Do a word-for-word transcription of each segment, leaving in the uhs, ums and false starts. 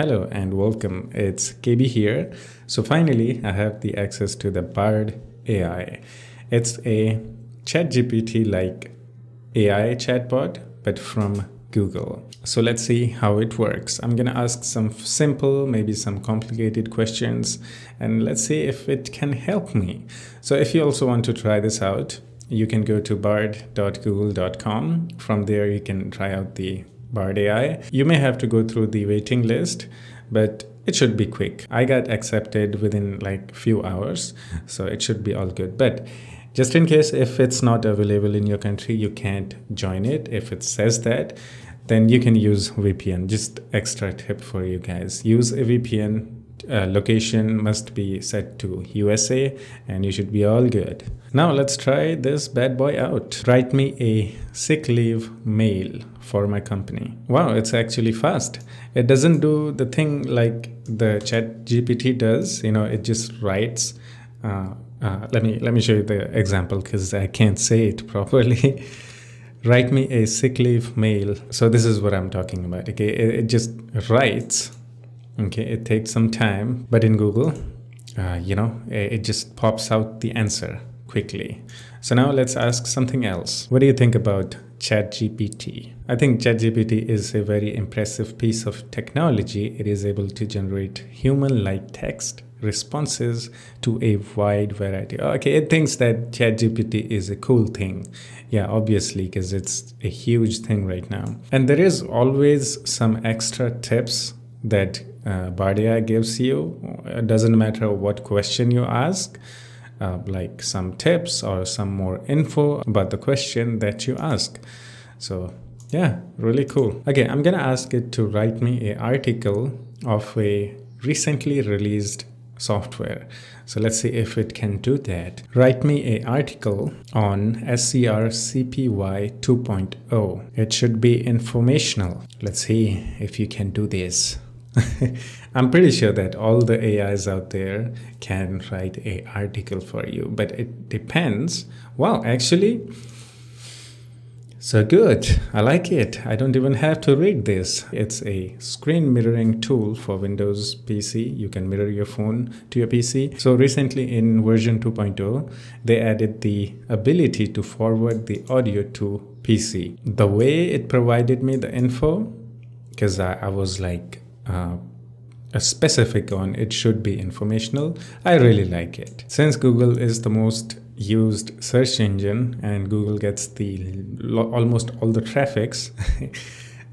Hello and welcome, it's K B here. So finally I have the access to the Bard A I. It's a ChatGPT like A I chatbot but from Google. So let's see how it works. I'm gonna ask some simple, maybe some complicated questions, and let's see if it can help me. So if you also want to try this out, you can go to bard dot google dot com. From there you can try out the Bard A I. You may have to go through the waiting list, but it should be quick. I got accepted within like few hours, so it should be all good. But just in case if it's not available in your country, you can't join it. If it says that, then you can use V P N. Just extra tip for you guys. Use a V P N. Uh, location must be set to U S A and you should be all good. Now let's try this bad boy out. Write me a sick leave mail for my company. Wow, it's actually fast. It doesn't do the thing like the ChatGPT does, you know, it just writes. Uh, uh, let me let me show you the example because I can't say it properly. Write me a sick leave mail. So this is what I'm talking about. Okay, it, it just writes. Okay, it takes some time, but in Google, uh, you know, it just pops out the answer quickly. So now let's ask something else. What do you think about ChatGPT? I think ChatGPT is a very impressive piece of technology. It is able to generate human-like text responses to a wide variety. Okay, it thinks that ChatGPT is a cool thing. Yeah, obviously, because it's a huge thing right now. And there is always some extra tips that uh, Bard A I gives you. It doesn't matter what question you ask, uh, like some tips or some more info about the question that you ask. So yeah, really cool. Okay, I'm gonna ask it to write me an article of a recently released software. So let's see if it can do that. Write me an article on S C R C P Y two point oh. It should be informational. Let's see if you can do this. I'm pretty sure that all the A Is out there can write an article for you, but it depends. Well, actually, so good. I like it. I don't even have to read this. It's a screen mirroring tool for Windows P C. You can mirror your phone to your P C. So recently in version two point oh, they added the ability to forward the audio to P C. The way it provided me the info, because I, I was like, Uh, a specific on it should be informational. I really like it. Since Google is the most used search engine and Google gets the almost all the traffics,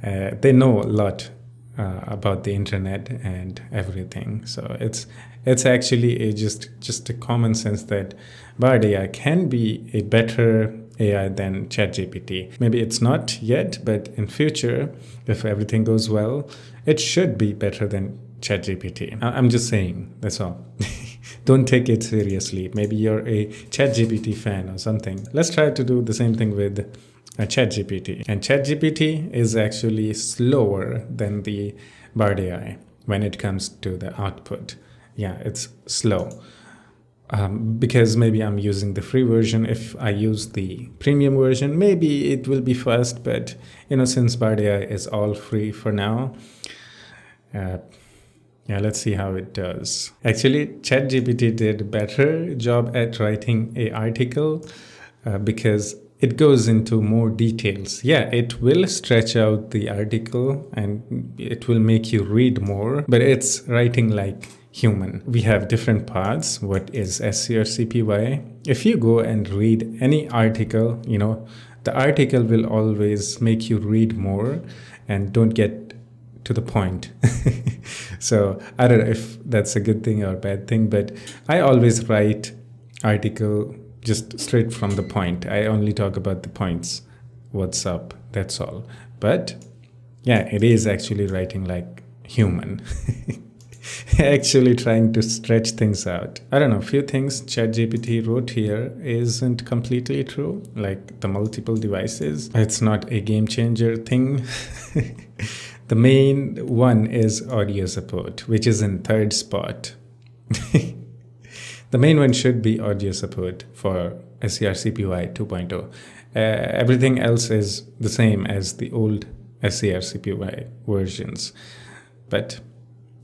uh, they know a lot uh, about the internet and everything. So it's it's actually a just just a common sense that Bard A I can be a better A I than ChatGPT. Maybe it's not yet, but in future, if everything goes well, it should be better than ChatGPT. I'm just saying, that's all. Don't take it seriously. Maybe you're a ChatGPT fan or something. Let's try to do the same thing with a ChatGPT. And ChatGPT is actually slower than the Bard A I when it comes to the output. Yeah, it's slow. Um, because maybe I'm using the free version. If I use the premium version, maybe it will be fast, but you know, since Bard A I is all free for now, uh, yeah, let's see how it does. Actually, ChatGPT did a better job at writing an article uh, because it goes into more details. Yeah, it will stretch out the article and it will make you read more, but it's writing like human. We have different parts. What is S C R C P Y? If you go and read any article, you know, the article will always make you read more and don't get to the point. So I don't know if that's a good thing or a bad thing, but I always write article just straight from the point. I only talk about the points. What's up? That's all. But yeah, it is actually writing like human. Actually trying to stretch things out. I don't know, a few things ChatGPT wrote here isn't completely true, like the multiple devices. It's not a game changer thing. The main one is audio support, which is in third spot. The main one should be audio support for S C R C P Y two point oh. Uh, everything else is the same as the old S C R C P Y versions. But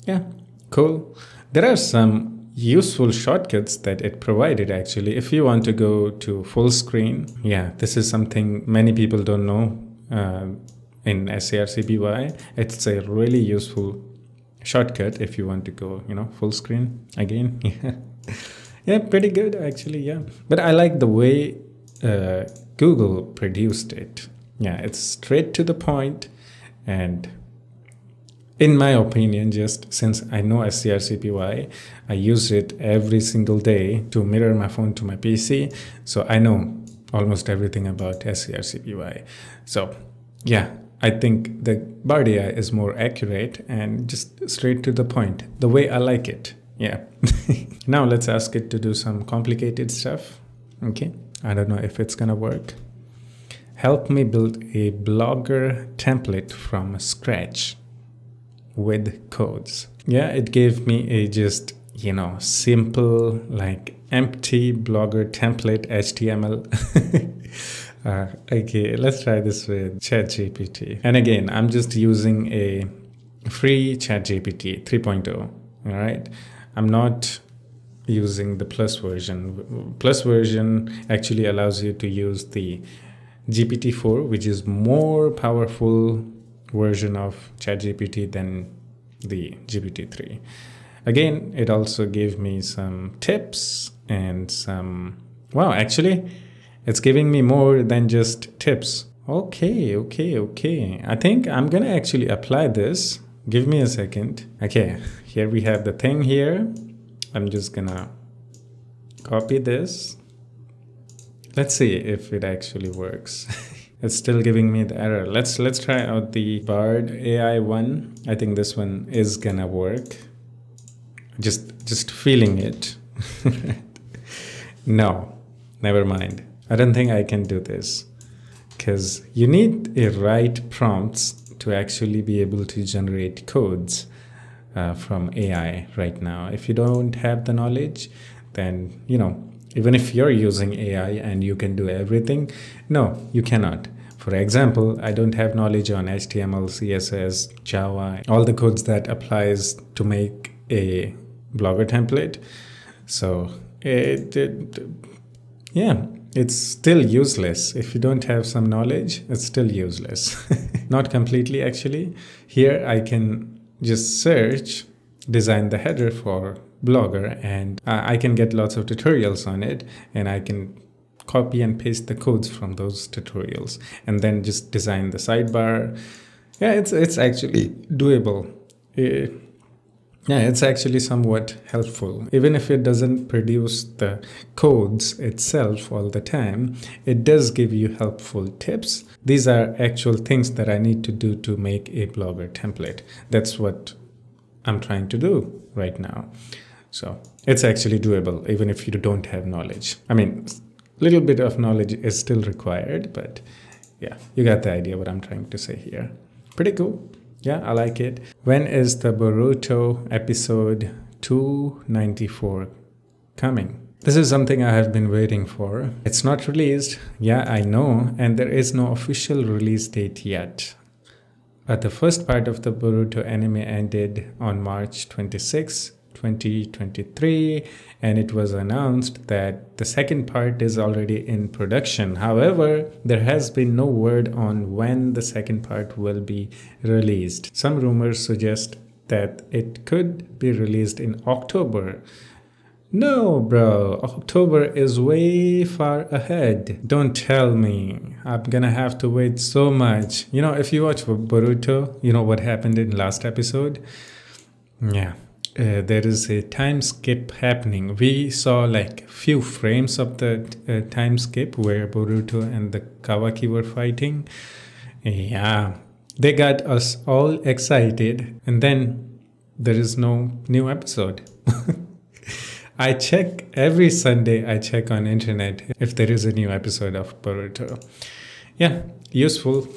Yeah, cool. There are some useful shortcuts that it provided actually. If you want to go to full screen, yeah, this is something many people don't know uh, in S C R C P Y. It's a really useful shortcut if you want to go, you know, full screen again. Yeah, yeah, pretty good actually. Yeah, but I like the way uh, Google produced it. Yeah, it's straight to the point, and in my opinion, just since I know S C R C P Y, I use it every single day to mirror my phone to my P C, so I know almost everything about S C R C P Y. So yeah, I think the Bard A I is more accurate and just straight to the point, the way I like it. Yeah. Now let's ask it to do some complicated stuff. Okay, I don't know if it's gonna work. Help me build a blogger template from scratch with codes. Yeah, it gave me a just, you know, simple, like empty blogger template H T M L. uh, okay, let's try this with ChatGPT. And again, I'm just using a free ChatGPT three point oh. All right, I'm not using the plus version. Plus version actually allows you to use the G P T four, which is more powerful version of ChatGPT than the G P T three. Again, it also gave me some tips and some, wow, actually it's giving me more than just tips. Okay, okay, okay. I think I'm gonna actually apply this. Give me a second. Okay, here we have the thing here. I'm just gonna copy this. Let's see if it actually works. It's still giving me the error. Let's let's try out the Bard A I one. I think this one is gonna work. Just just feeling it. No, never mind. I don't think I can do this, because you need a right prompts to actually be able to generate codes uh, from A I right now. If you don't have the knowledge, then, you know, even if you're using A I and you can do everything, no, you cannot. For example, I don't have knowledge on H T M L, C S S, Java, all the codes that applies to make a blogger template. So it, it yeah, it's still useless. If you don't have some knowledge, it's still useless. Not completely actually. Here I can just search, design the header for blogger, and I can get lots of tutorials on it, and I can copy and paste the codes from those tutorials and then just design the sidebar. Yeah, it's it's actually doable. It, yeah, it's actually somewhat helpful. Even if it doesn't produce the codes itself all the time, it does give you helpful tips. These are actual things that I need to do to make a blogger template. That's what I'm trying to do right now. So it's actually doable even if you don't have knowledge. I mean, a little bit of knowledge is still required, but yeah, you got the idea what I'm trying to say here. Pretty cool. Yeah, I like it. When is the Boruto episode two ninety-four coming? This is something I have been waiting for. It's not released. Yeah, I know. And there is no official release date yet. But the first part of the Boruto anime ended on March twenty-sixth, twenty twenty-three, and it was announced that the second part is already in production. However, there has been no word on when the second part will be released. Some rumors suggest that it could be released in October. No, bro, October is way far ahead. Don't tell me I'm gonna have to wait so much. You know, if you watch Boruto, you know what happened in last episode. Yeah, uh, there is a time skip happening. We saw like few frames of the uh, time skip where Boruto and the Kawaki were fighting. Yeah, they got us all excited, and then there is no new episode. I check every Sunday, I check on internet if there is a new episode of Boruto. Yeah, useful,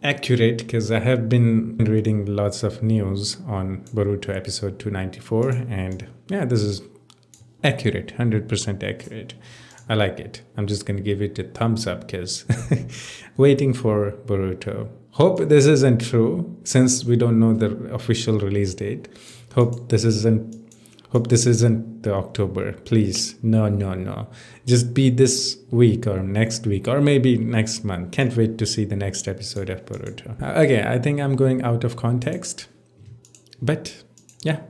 accurate, because I have been reading lots of news on Boruto episode two ninety-four, and yeah, this is accurate, one hundred percent accurate. I like it. I'm just going to give it a thumbs up because waiting for Boruto. Hope this isn't true, since we don't know the official release date. Hope this isn't hope this isn't the October, please. No, no, no. Just be this week or next week or maybe next month. Can't wait to see the next episode of Boruto. Okay, I think I'm going out of context. But yeah,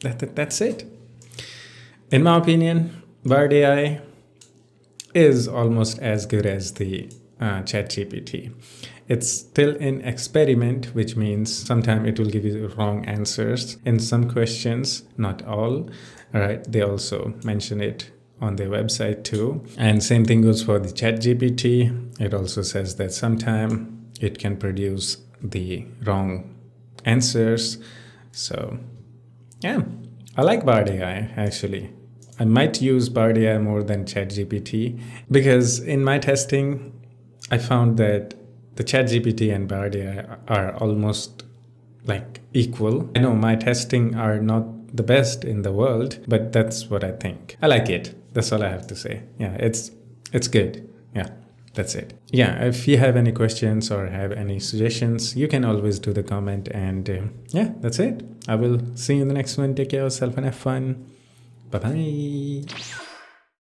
that, that, that's it. In my opinion, Bard A I is almost as good as the uh, ChatGPT. It's still in experiment, which means sometimes it will give you wrong answers in some questions, not all. All right, they also mention it on their website too. And same thing goes for the ChatGPT. It also says that sometimes it can produce the wrong answers. So yeah, I like Bard A I actually. I might use Bard A I more than ChatGPT, because in my testing, I found that the ChatGPT and Bard A I are almost like equal. I know my testing are not the best in the world, but that's what I think. I like it. That's all I have to say. Yeah, it's it's good. Yeah, that's it. Yeah, if you have any questions or have any suggestions, you can always do the comment. And uh, yeah, that's it. I will see you in the next one. Take care of yourself and have fun. Bye-bye.